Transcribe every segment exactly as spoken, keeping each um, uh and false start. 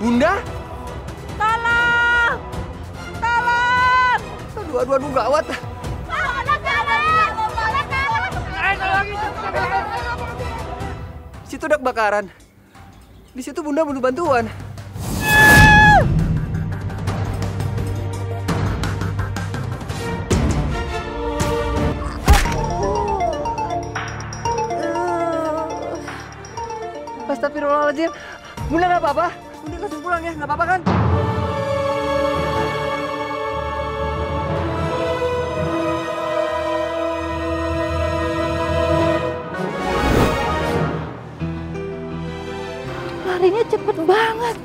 Bunda? Tolong! Tolong! Aduh, aduh, aduh, gawat. Situ udah kebakaran. Di situ Bunda butuh bantuan. Astagfirullahaladzim. Bunda nggak apa-apa. Bunda langsung pulang ya, nggak apa-apa kan? Larinya cepet banget.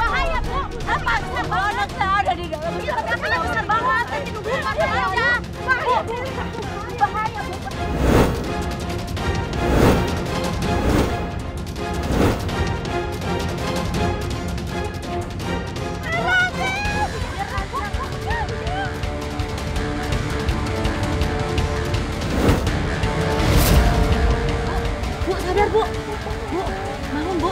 Bahaya, Bu. Apa? Anak saya ada di dalam. Anak besar banget. Itu Bu, pakai aja. Bahaya, Bu. Bahaya, Bu. Bu, Bu, bangun Bu.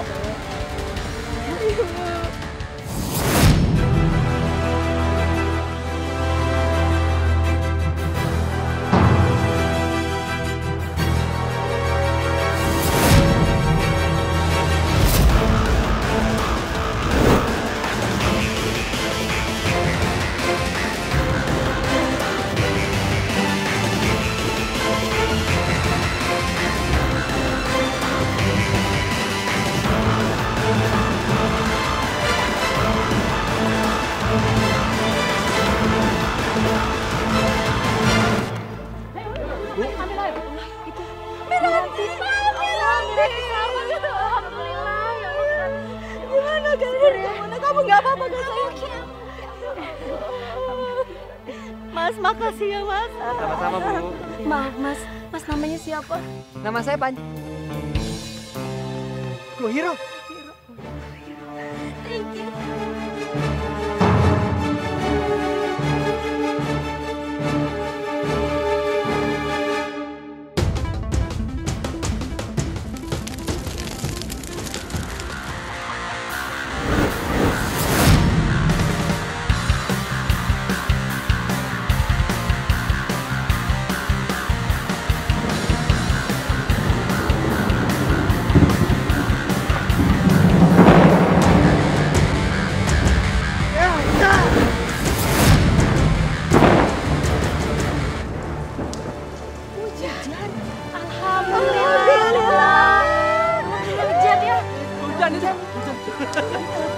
Mas, makasih ya Mas. Sama-sama Bu. Maaf Mas, Mas namanya siapa? Nama saya Panca Go Hero. Thank you.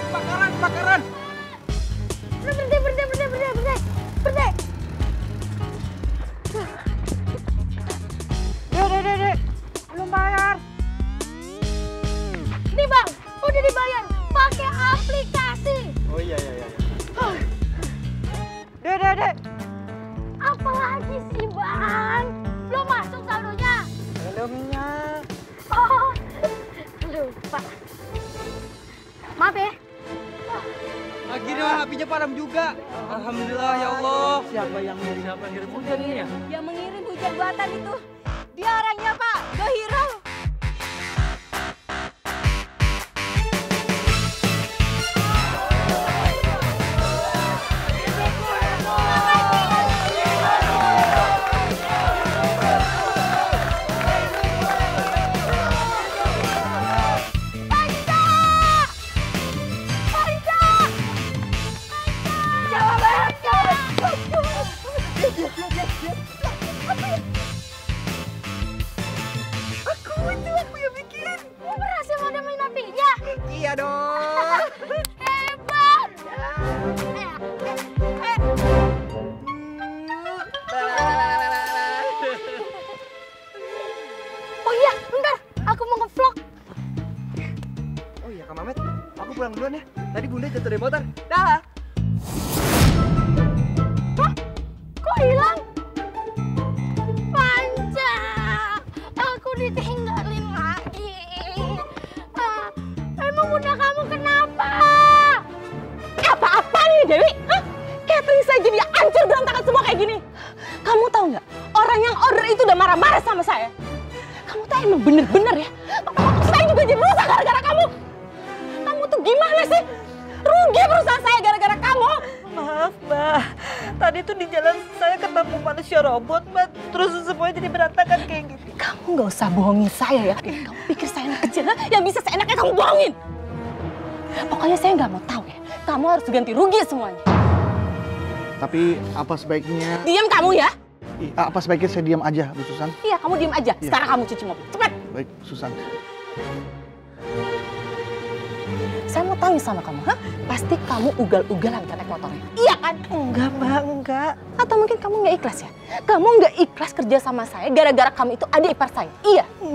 Bakaran, bakaran. Berhenti, berhenti, berhenti, berhenti, berhenti, berhenti. Dek, dek, dek, dek, belum bayar. Nih Bang, udah dibayar pakai aplikasi. Oh iya, iya, iya. Dek, dek, dek. Apa lagi sih Bang? Belum masuk saldonya? Belumnya. Oh, lupa. Maaf ya. Akhirnya apinya padam juga. Alhamdulillah ya Allah. Siapa yang mengirim? Siapa yang mengirim hujan ini ya? Yang mengirim hujan buatan itu. Dia orangnya Pak Go Hero. Iya dong. Hebat. Oh iya, bentar. Aku mau nge-vlog. Oh iya, Kak Mamet. Aku pulang duluan ya. Tadi Bunda jatuh dari motor. Dah. Hah? Kok hilang? Panca. Aku ditinggalin lagi. Bunda kamu kenapa? Apa-apa nih Dewi? Hah? Catering saya jadi hancur berantakan semua kayak gini. Kamu tahu nggak? Orang yang order itu udah marah-marah sama saya. Kamu tahu emang bener-bener ya. Waktu saya juga jadi Mbak, tadi tuh di jalan saya ketemu manusia robot, Mbak. Terus semuanya jadi berantakan kayak gitu. Kamu nggak usah bohongin saya ya. Kamu pikir saya anak kecil yang bisa seenaknya kamu bohongin? Pokoknya saya nggak mau tahu ya. Kamu harus ganti rugi semuanya. Tapi apa sebaiknya... Diam kamu ya? I, apa sebaiknya saya diam aja, Bu Susan? Iya, kamu diam aja. Iya. Sekarang kamu cuci mobil. Cepat! Baik, Susan. Saya mau tanya sama kamu, ha? Pasti kamu ugal-ugalan kan naik motornya? Iya kan? Enggak, Mbak, enggak. Atau mungkin kamu nggak ikhlas ya? Kamu nggak ikhlas kerja sama saya gara-gara kamu itu adik ipar saya? Iya.